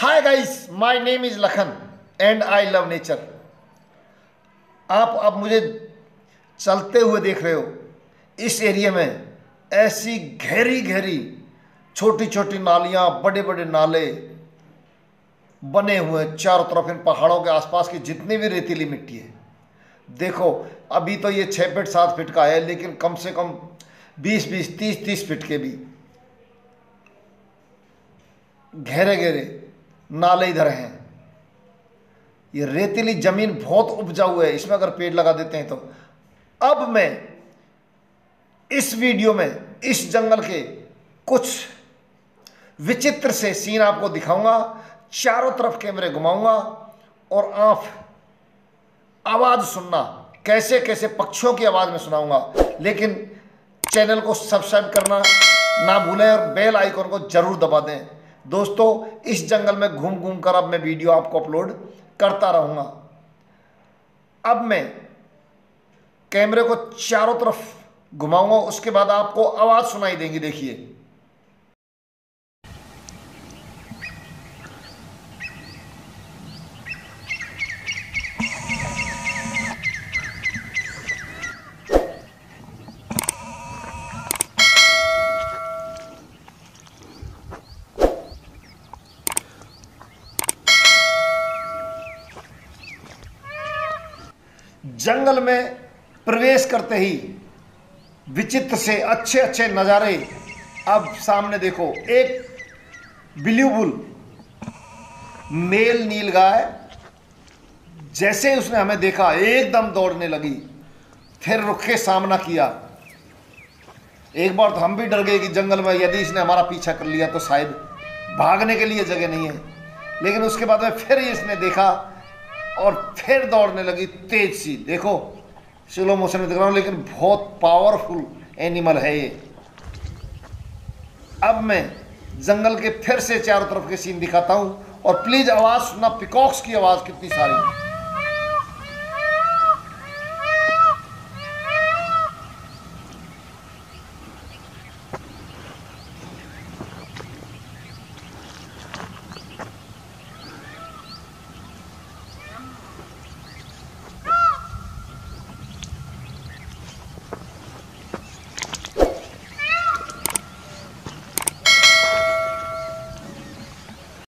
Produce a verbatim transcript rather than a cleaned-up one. Hi guys, my name is Lakhan and I love nature. आप अब मुझे चलते हुए देख रहे हो। इस एरिया में ऐसी गहरी गहरी छोटी छोटी नालियाँ, बड़े बड़े नाले बने हुए हैं चारों तरफ। इन पहाड़ों के आसपास की जितनी भी रेतीली मिट्टी है, देखो अभी तो ये छः फीट सात फीट का है, लेकिन कम से कम बीस बीस तीस तीस फीट के भी घेरे घेरे नाले इधर हैं। ये रेतीली ज़मीन बहुत उपजाऊ है, इसमें अगर पेड़ लगा देते हैं तो। अब मैं इस वीडियो में इस जंगल के कुछ विचित्र से सीन आपको दिखाऊंगा, चारों तरफ कैमरे घुमाऊंगा और आप आवाज़ सुनना, कैसे कैसे पक्षियों की आवाज़ में सुनाऊंगा। लेकिन चैनल को सब्सक्राइब करना ना भूलें और बेल आइकॉन को ज़रूर दबा दें। दोस्तों, इस जंगल में घूम घूम कर अब मैं वीडियो आपको अपलोड करता रहूँगा। अब मैं कैमरे को चारों तरफ घुमाऊंगा, उसके बाद आपको आवाज़ सुनाई देंगी। देखिए, जंगल में प्रवेश करते ही विचित्र से अच्छे अच्छे नज़ारे। अब सामने देखो, एक ब्लू बुल मेल नीलगाय, जैसे उसने हमें देखा एकदम दौड़ने लगी, फिर रुक के सामना किया। एक बार तो हम भी डर गए कि जंगल में यदि इसने हमारा पीछा कर लिया तो शायद भागने के लिए जगह नहीं है। लेकिन उसके बाद में फिर इसने देखा और फिर दौड़ने लगी तेज सी। देखो, स्लो मोशन में दिख रहा हूँ, लेकिन बहुत पावरफुल एनिमल है ये। अब मैं जंगल के फिर से चारों तरफ के सीन दिखाता हूँ और प्लीज़ आवाज़ सुनना, पिकॉक्स की आवाज़ कितनी सारी।